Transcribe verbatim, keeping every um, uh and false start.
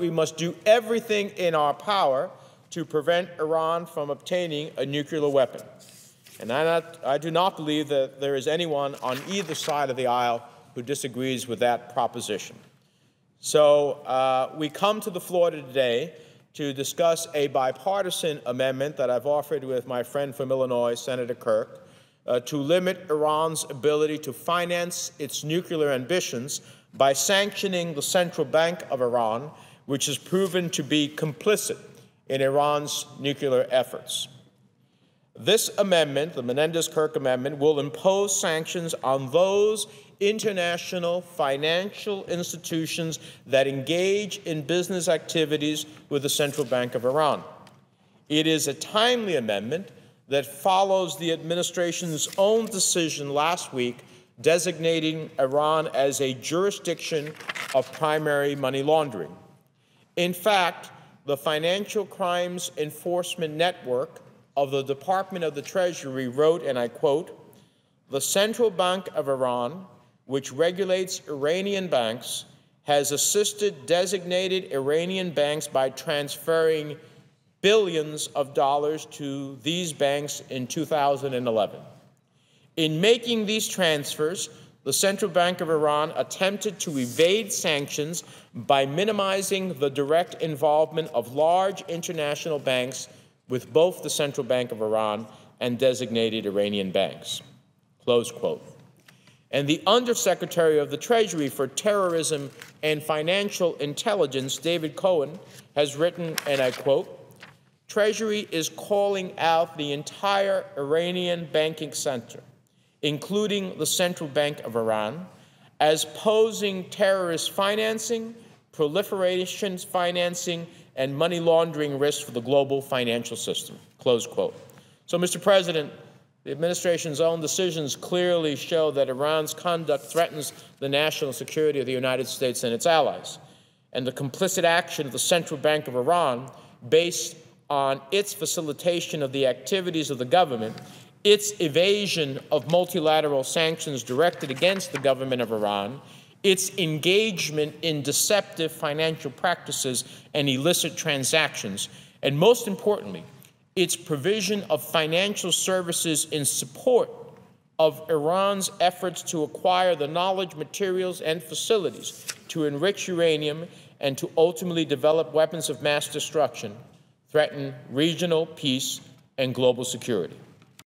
We must do everything in our power to prevent Iran from obtaining a nuclear weapon. And I, not, I do not believe that there is anyone on either side of the aisle who disagrees with that proposition. So uh, we come to the floor today to discuss a bipartisan amendment that I've offered with my friend from Illinois, Senator Kirk, uh, to limit Iran's ability to finance its nuclear ambitions by sanctioning the Central Bank of Iran, which is proven to be complicit in Iran's nuclear efforts. This amendment, the Menendez-Kirk Amendment, will impose sanctions on those international financial institutions that engage in business activities with the Central Bank of Iran. It is a timely amendment that follows the administration's own decision last week designating Iran as a jurisdiction of primary money laundering. In fact, the Financial Crimes Enforcement Network of the Department of the Treasury wrote, and I quote, "The Central Bank of Iran, which regulates Iranian banks, has assisted designated Iranian banks by transferring billions of dollars to these banks in two thousand eleven. In making these transfers, the Central Bank of Iran attempted to evade sanctions by minimizing the direct involvement of large international banks with both the Central Bank of Iran and designated Iranian banks." Close quote. And the Undersecretary of the Treasury for Terrorism and Financial Intelligence, David Cohen, has written, and I quote, "Treasury is calling out the entire Iranian banking sector, including the Central Bank of Iran, as posing terrorist financing, proliferation financing, and money laundering risks for the global financial system." Close quote. So, Mister President, the administration's own decisions clearly show that Iran's conduct threatens the national security of the United States and its allies, and the complicit action of the Central Bank of Iran, based on its facilitation of the activities of the government, its evasion of multilateral sanctions directed against the government of Iran, its engagement in deceptive financial practices and illicit transactions, and most importantly, its provision of financial services in support of Iran's efforts to acquire the knowledge, materials, and facilities to enrich uranium and to ultimately develop weapons of mass destruction, threaten regional peace and global security.